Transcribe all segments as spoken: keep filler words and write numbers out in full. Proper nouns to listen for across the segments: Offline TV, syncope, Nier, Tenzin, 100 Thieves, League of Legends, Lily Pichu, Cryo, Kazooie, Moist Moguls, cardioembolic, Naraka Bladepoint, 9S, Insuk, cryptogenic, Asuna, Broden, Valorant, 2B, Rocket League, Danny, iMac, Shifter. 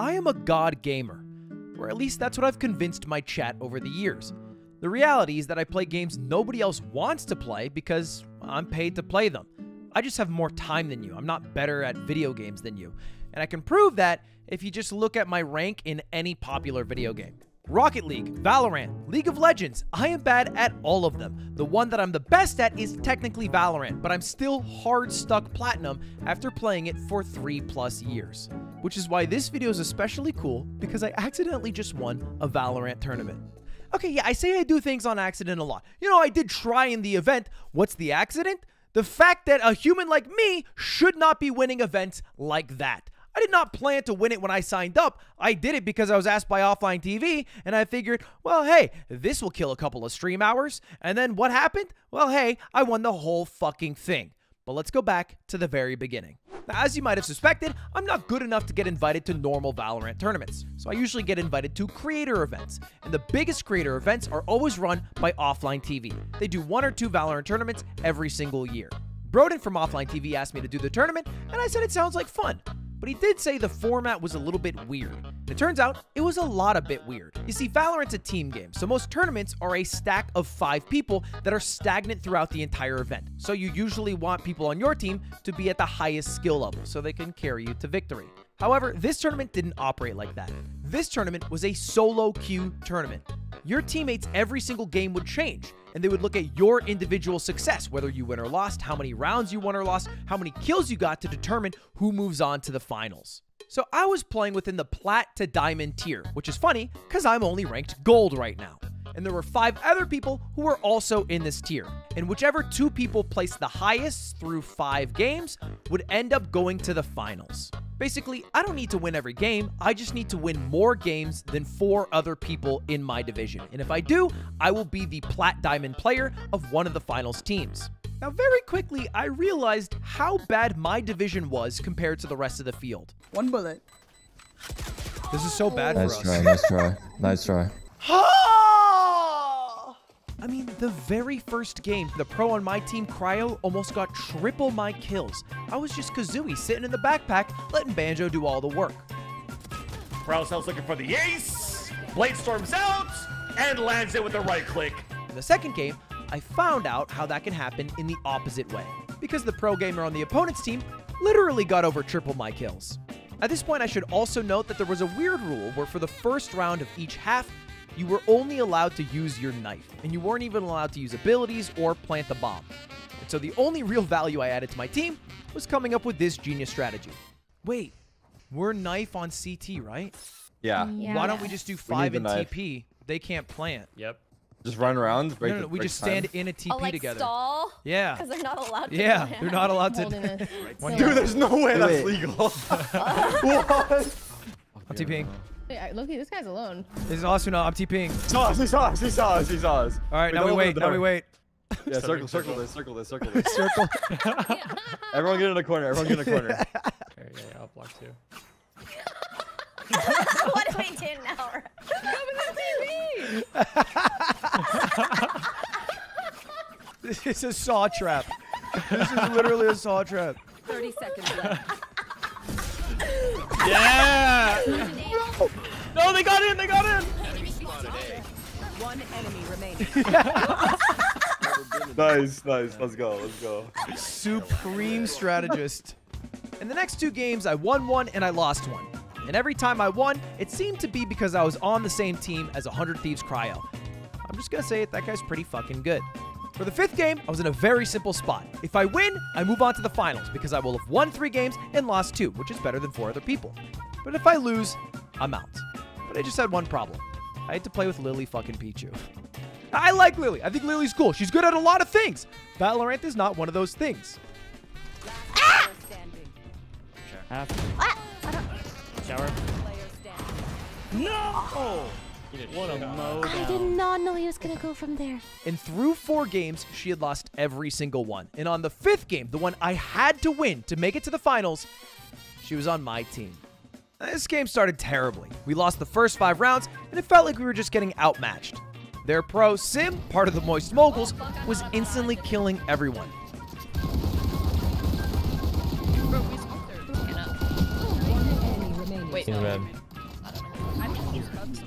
I am a god gamer, or at least that's what I've convinced my chat over the years. The reality is that I play games nobody else wants to play because I'm paid to play them. I just have more time than you. I'm not better at video games than you. And I can prove that if you just look at my rank in any popular video game. Rocket League, Valorant, League of Legends, I am bad at all of them. The one that I'm the best at is technically Valorant, but I'm still hard stuck platinum after playing it for three plus years. Which is why this video is especially cool, because I accidentally just won a Valorant tournament. Okay, yeah, I say I do things on accident a lot. You know, I did try in the event. What's the accident? The fact that a human like me should not be winning events like that. I did not plan to win it when I signed up. I did it because I was asked by Offline T V, and I figured, well, hey, this will kill a couple of stream hours. And then what happened? Well, hey, I won the whole fucking thing. But let's go back to the very beginning. Now, as you might have suspected, I'm not good enough to get invited to normal Valorant tournaments, so I usually get invited to creator events, and the biggest creator events are always run by Offline T V. They do one or two Valorant tournaments every single year. Broden from Offline T V asked me to do the tournament, and I said it sounds like fun, but he did say the format was a little bit weird. It turns out it was a lot a bit weird. You see, Valorant's a team game, so most tournaments are a stack of five people that are stagnant throughout the entire event. So you usually want people on your team to be at the highest skill level so they can carry you to victory. However, this tournament didn't operate like that. This tournament was a solo queue tournament. Your teammates every single game would change, and they would look at your individual success, whether you win or lost, how many rounds you won or lost, how many kills you got to determine who moves on to the finals. So I was playing within the plat to diamond tier, which is funny because I'm only ranked gold right now. And there were five other people who were also in this tier. And whichever two people placed the highest through five games would end up going to the finals. Basically, I don't need to win every game. I just need to win more games than four other people in my division. And if I do, I will be the plat diamond player of one of the finals teams. Now, very quickly, I realized how bad my division was compared to the rest of the field. One bullet. This is so bad nice for us. Try, nice try. Nice try. I mean, the very first game, the pro on my team, Cryo, almost got triple my kills. I was just Kazooie sitting in the backpack, letting Banjo do all the work. Cryo's looking for the ace, Blade storms out, and lands it with a right click. In the second game, I found out how that can happen in the opposite way, because the pro gamer on the opponent's team literally got over triple my kills. At this point, I should also note that there was a weird rule where for the first round of each half, you were only allowed to use your knife, and you weren't even allowed to use abilities or plant the bomb. And so the only real value I added to my team was coming up with this genius strategy. Wait, we're knife on C T, right? Yeah. yeah. Why don't we just do five and knife. T P? They can't plant. Yep. Just run around. Break no, no, no, the, we break just stand time. in a T P oh, like together. Stall? Yeah. Because they're not allowed to. Yeah, plant. they're not allowed to. Dude, there's no way Wait. that's legal. What? I'm TPing. Wait, Loki, this guy's alone. This is Asuna. I'm TPing. He saw us. He saw us. He saw us. He saw us. All right, now we wait. Now we wait. Yeah, circle, circle this, circle this, circle this. Circle. Everyone get in a corner. Everyone get in a corner. Okay, yeah, I'll block too. What do we do now? Come to T V. This is a saw trap. This is literally a saw trap. Thirty seconds left. Yeah! No. no, they got in, they got in! One enemy remaining. Nice, nice, let's go, let's go. Supreme strategist. In the next two games, I won one and I lost one. And every time I won, it seemed to be because I was on the same team as one hundred Thieves Cryo. I'm just gonna say it, that guy's pretty fucking good. For the fifth game, I was in a very simple spot. If I win, I move on to the finals because I will have won three games and lost two, which is better than four other people. But if I lose, I'm out. But I just had one problem. I had to play with Lily fucking Pichu. I like Lily. I think Lily's cool. She's good at a lot of things. Valorant is not one of those things. Ah! Ah! Shower. No! Oh. What a mode. I did not know he was going to go from there. And through four games, she had lost every single one. And on the fifth game, the one I had to win to make it to the finals, she was on my team. This game started terribly. We lost the first five rounds, and it felt like we were just getting outmatched. Their pro, Sim, part of the Moist Moguls, was instantly killing everyone. Wait, no. Wait. I'm gonna use bugs.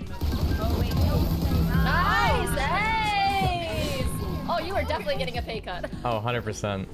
Oh wait, no. Nice! Hey! Oh, you are definitely getting a pay cut. Oh, one hundred percent.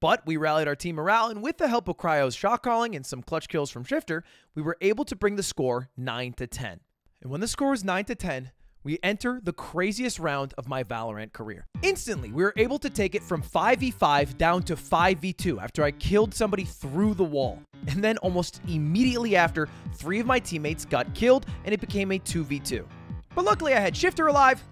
But we rallied our team morale, and with the help of Cryo's shot calling and some clutch kills from Shifter, we were able to bring the score nine to ten. And when the score was nine to ten, we enter the craziest round of my Valorant career. Instantly, we were able to take it from five v five down to five v two after I killed somebody through the wall. And then almost immediately after, three of my teammates got killed and it became a two v two. But luckily I had Shifter alive,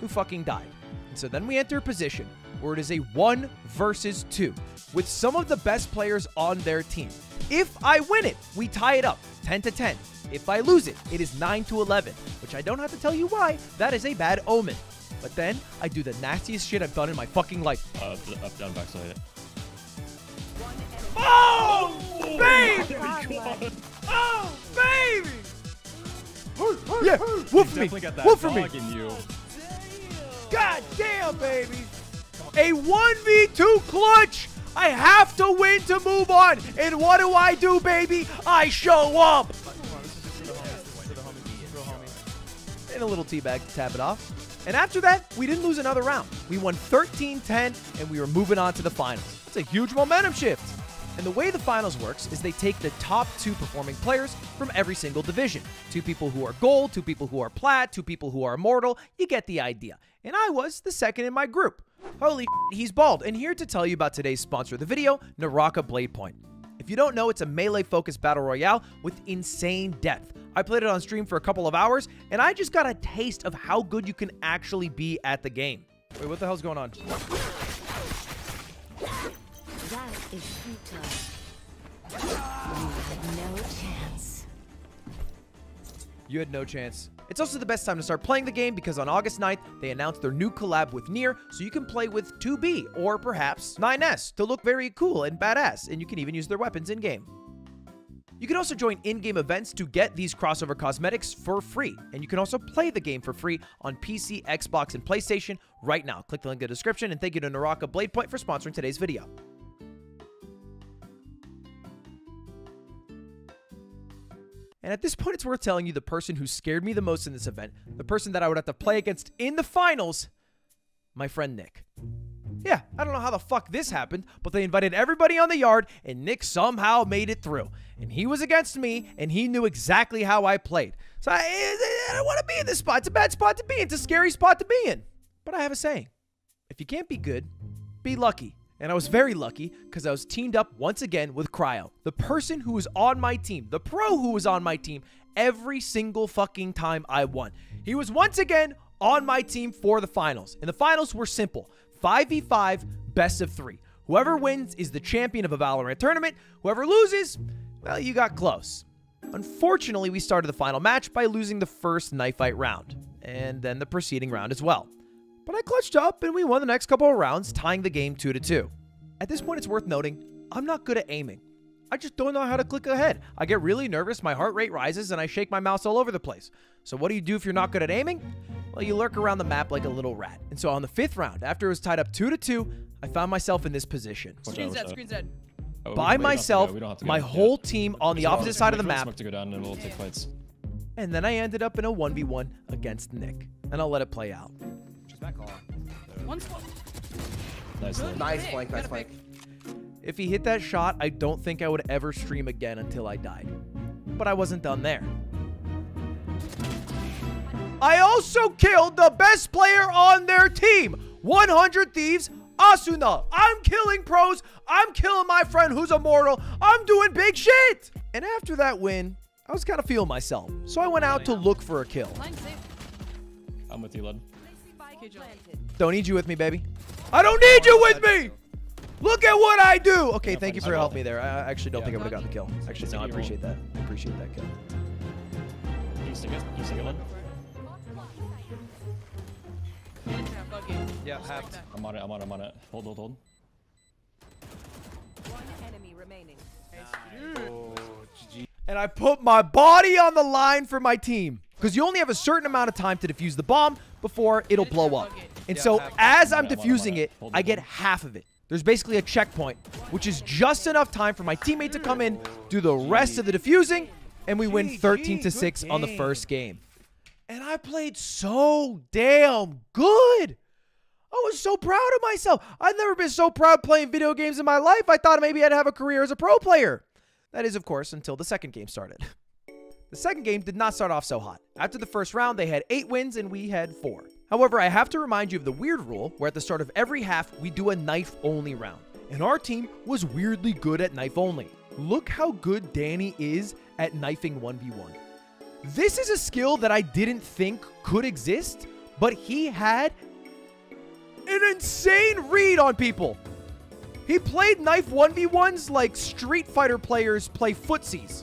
who fucking died. And so then we enter a position where it is a one versus two with some of the best players on their team. If I win it, we tie it up ten to ten. If I lose it, it is nine to eleven, which I don't have to tell you why, that is a bad omen. But then, I do the nastiest shit I've done in my fucking life. Uh, up, down, backside it. Oh, oh, baby! God. Oh, baby! Hurt, hurt, yeah, hurt. Woof me, woof for me. You. God damn, baby! A one v two clutch! I have to win to move on! And what do I do, baby? I show up! And a little teabag to tap it off. And after that, we didn't lose another round. We won thirteen ten, and we were moving on to the finals. It's a huge momentum shift. And the way the finals works is they take the top two performing players from every single division. Two people who are gold, two people who are plat, two people who are immortal. You get the idea. And I was the second in my group. Holy shit, he's bald. And here to tell you about today's sponsor of the video, Naraka Bladepoint. If you don't know, it's a melee-focused battle royale with insane depth. I played it on stream for a couple of hours, and I just got a taste of how good you can actually be at the game. Wait, what the hell's going on? That is futile. You had no chance. You had no chance. It's also the best time to start playing the game because on August ninth, they announced their new collab with Nier, so you can play with two B or perhaps nine S to look very cool and badass, and you can even use their weapons in-game. You can also join in-game events to get these crossover cosmetics for free, and you can also play the game for free on P C, Xbox, and PlayStation right now. Click the link in the description, and thank you to Naraka Bladepoint for sponsoring today's video. And at this point, it's worth telling you the person who scared me the most in this event, the person that I would have to play against in the finals, my friend Nick. Yeah, I don't know how the fuck this happened, but they invited everybody on the yard, and Nick somehow made it through. And he was against me, and he knew exactly how I played. So I, I don't want to be in this spot. It's a bad spot to be in. It's a scary spot to be in. But I have a saying. If you can't be good, be lucky. And I was very lucky because I was teamed up once again with Cryo, the person who was on my team, the pro who was on my team every single fucking time I won. He was once again on my team for the finals. And the finals were simple. five v five, best of three. Whoever wins is the champion of a Valorant tournament. Whoever loses, well, you got close. Unfortunately, we started the final match by losing the first knife fight round and then the preceding round as well. But I clutched up, and we won the next couple of rounds, tying the game two to two. At this point, it's worth noting, I'm not good at aiming. I just don't know how to click ahead. I get really nervous, my heart rate rises, and I shake my mouse all over the place. So what do you do if you're not good at aiming? Well, you lurk around the map like a little rat. And so on the fifth round, after it was tied up two to two, I found myself in this position. Screen's dead, screen's dead. Oh, by myself, my whole yeah. team on the so opposite side of the map. To go down and, we'll take fights. And then I ended up in a one v one against Nick. And I'll let it play out. Back on. One spot. Nice, really nice flank, nice flank. If he hit that shot, I don't think I would ever stream again until I died. But I wasn't done there. I also killed the best player on their team, one hundred Thieves, Asuna. I'm killing pros. I'm killing my friend who's immortal. I'm doing big shit. And after that win, I was kind of feeling myself. So I went out to look for a kill. I'm with you, lad. Don't need you with me, baby. I don't need you with me! Look at what I do! Okay, thank you for helping me there. I actually don't think I would have gotten the kill. Actually, no, I appreciate that. I appreciate that kill. Yeah, half. I'm on it, I'm on it, I'm on it. Hold, hold, hold. One enemy remaining. And I put my body on the line for my team. Because you only have a certain amount of time to defuse the bomb before it'll blow up. And so as I'm defusing it, I get half of it. There's basically a checkpoint, which is just enough time for my teammate to come in, do the rest of the defusing, and we G win thirteen to six on the first game. And I played so damn good. I was so proud of myself. I've never been so proud playing video games in my life. I thought maybe I'd have a career as a pro player. That is, of course, until the second game started. The second game did not start off so hot. After the first round, they had eight wins and we had four. However, I have to remind you of the weird rule where at the start of every half, we do a knife-only round. And our team was weirdly good at knife-only. Look how good Danny is at knifing one v one. This is a skill that I didn't think could exist, but he had an insane read on people. He played knife one v ones like Street Fighter players play footsies.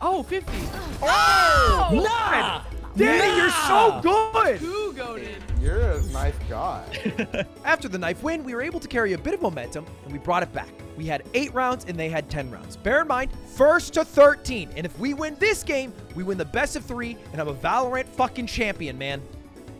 Oh, fifty. Oh, oh nah. Danny, nah. You're so good. Too goated. You're a knife god. After the knife win, we were able to carry a bit of momentum, and we brought it back. We had eight rounds, and they had ten rounds. Bear in mind, first to thirteen. And if we win this game, we win the best of three, and I'm a Valorant fucking champion, man.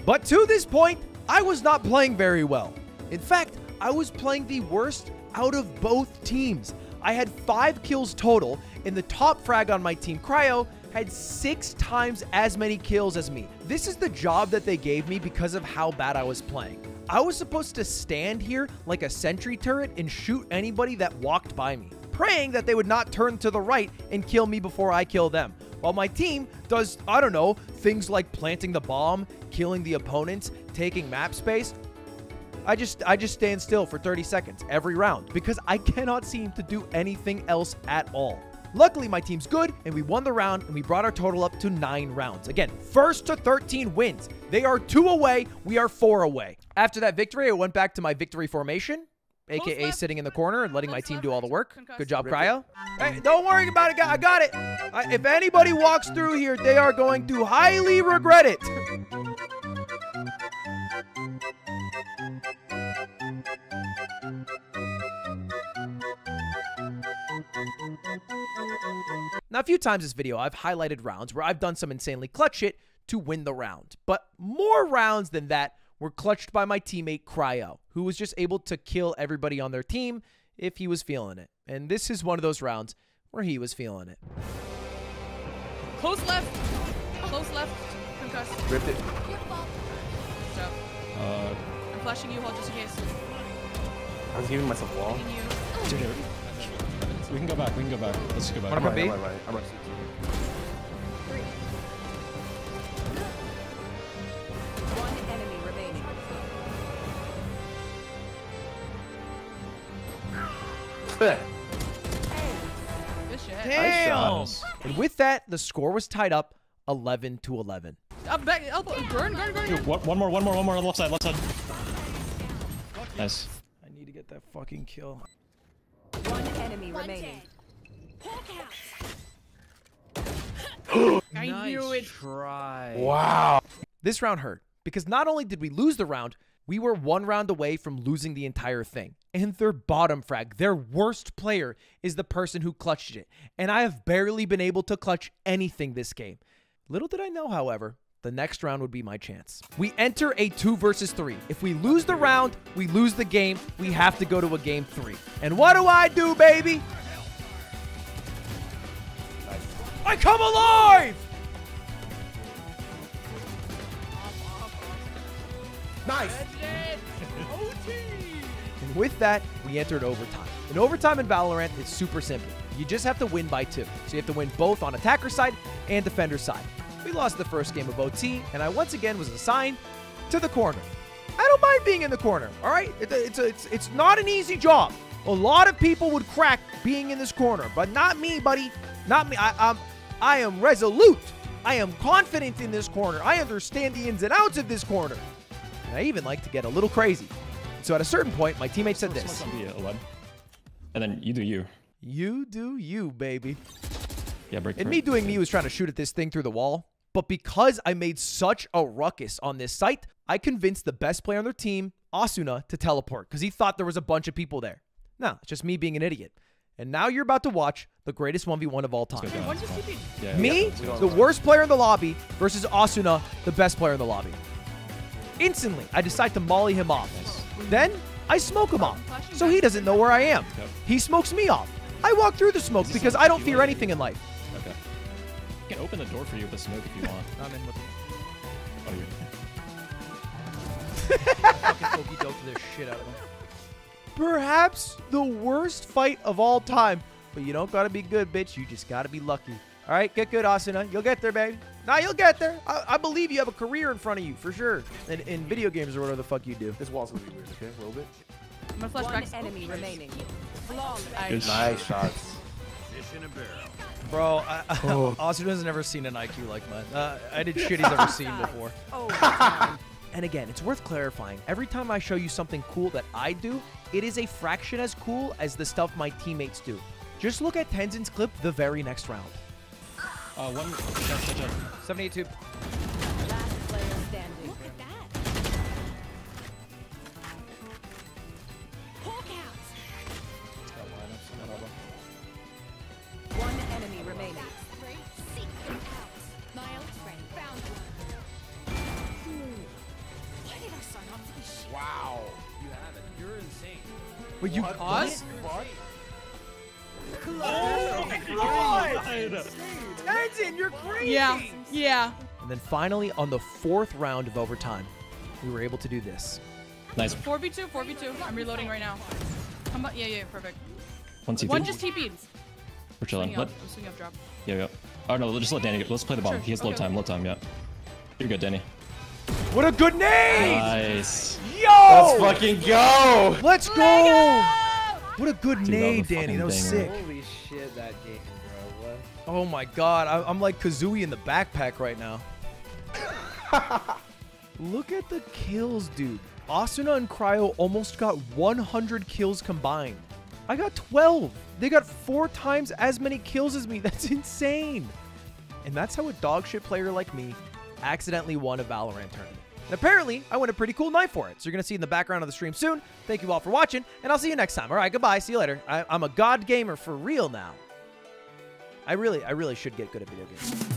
But to this point, I was not playing very well. In fact, I was playing the worst out of both teams. I had five kills total, and the top frag on my team, Cryo, had six times as many kills as me. This is the job that they gave me because of how bad I was playing. I was supposed to stand here like a sentry turret and shoot anybody that walked by me, praying that they would not turn to the right and kill me before I kill them. While my team does, I don't know, things like planting the bomb, killing the opponents, taking map space, I just I just stand still for thirty seconds every round because I cannot seem to do anything else at all. Luckily, my team's good, and we won the round, and we brought our total up to nine rounds. Again, first to thirteen wins. They are two away. We are four away. After that victory, I went back to my victory formation, a k a sitting in the corner and letting my team do all the work. Good job, Cryo. Hey, don't worry about it. I got it. I, if anybody walks through here, they are going to highly regret it. Now, a few times this video, I've highlighted rounds where I've done some insanely clutch shit to win the round. But more rounds than that were clutched by my teammate Cryo, who was just able to kill everybody on their team if he was feeling it. And this is one of those rounds where he was feeling it. Close left. Close left. Concussed. Ripped it. Good job. Uh, I'm flashing you, hold just in case. I was giving myself a wall. Dude, we can go back, we can go back. Let's go back. What about B? Right, right, right. Right. One enemy remaining. Damn. And with that, the score was tied up eleven to eleven. I'm back, elbow, burn, burn, burn. Dude, one more, one more, one more on the left side, left side. Nice. I need to get that fucking kill. One enemy one remaining. I nice knew it. Try. Wow. This round hurt because not only did we lose the round, we were one round away from losing the entire thing. And their bottom frag, their worst player, is the person who clutched it. And I have barely been able to clutch anything this game. Little did I know, however, the next round would be my chance. We enter a two versus three. If we lose the round, we lose the game. We have to go to a game three. And what do I do, baby? I come alive! Nice. And with that, we entered overtime. And overtime in Valorant is super simple. You just have to win by two. So you have to win both on attacker side and defender side. We lost the first game of O T, and I once again was assigned to the corner. I don't mind being in the corner, all right? It, it's, a, it's, it's not an easy job. A lot of people would crack being in this corner, but not me, buddy. Not me. I, I'm, I am resolute. I am confident in this corner. I understand the ins and outs of this corner. And I even like to get a little crazy. So at a certain point, my teammate said this. And then you do you. You do you, baby. Yeah, break and me doing me was trying to shoot at this thing through the wall. But because I made such a ruckus on this site, I convinced the best player on their team, Asuna, to teleport because he thought there was a bunch of people there. Nah, it's just me being an idiot. And now you're about to watch the greatest one v one of all time. Yeah, me, yeah, the worst player in the lobby, versus Asuna, the best player in the lobby. Instantly, I decide to molly him off. Nice. Then I smoke him off, so he doesn't know where I am. Yep. He smokes me off. I walk through the smoke because I don't fear anything in life. I can open the door for you with the smoke if you want. I'm in with you. Oh, you're in. Fucking okey-doked the shit out of him. Perhaps the worst fight of all time. But you don't gotta be good, bitch. You just gotta be lucky. All right, get good, Asuna. You'll get there, baby. Nah, you'll get there. I, I believe you have a career in front of you, for sure. In, in video games or whatever the fuck you do. This wall's gonna be weird, okay? A little bit. I'm gonna flash One back. Enemy remaining. Good nice shots. Bro, I, oh. Asuna's never seen an I Q like mine. Uh, I did shit he's ever seen before. Oh, and again, it's worth clarifying. Every time I show you something cool that I do, it is a fraction as cool as the stuff my teammates do. Just look at Tenzin's clip the very next round. Uh, one... seventy-eight tube. Last player standing. Look at that. One enemy remaining. Wow. You have it. You're insane. Wait, you paused? Oh my God! Tenzin, you're crazy! Yeah, yeah. And then finally, on the fourth round of overtime, we were able to do this. Nice. four v two, four v two. I'm reloading right now. Come on. Yeah, yeah, perfect. One, One just T P'd. We're chilling. Let... I'm swinging up drop. Yeah, yeah. Oh no, just let Danny get... Let's play the bomb. Sure. He has okay. low time, low time, yeah. You're good, Danny. What a good name! Nice. Yo! Let's fucking go! Let's go! Lego! What a good Dude, nade, Danny. That was sick. Holy shit, that game, bro. What? Oh my God. I, I'm like Kazooie in the backpack right now. Look at the kills, dude. Asuna and Cryo almost got one hundred kills combined. I got twelve. They got four times as many kills as me. That's insane. And that's how a dogshit player like me accidentally won a Valorant tournament. And apparently, I won a pretty cool knife for it. So you're going to see in the background of the stream soon. Thank you all for watching, and I'll see you next time. All right, goodbye. See you later. I, I'm a god gamer for real now. I really, I really should get good at video games.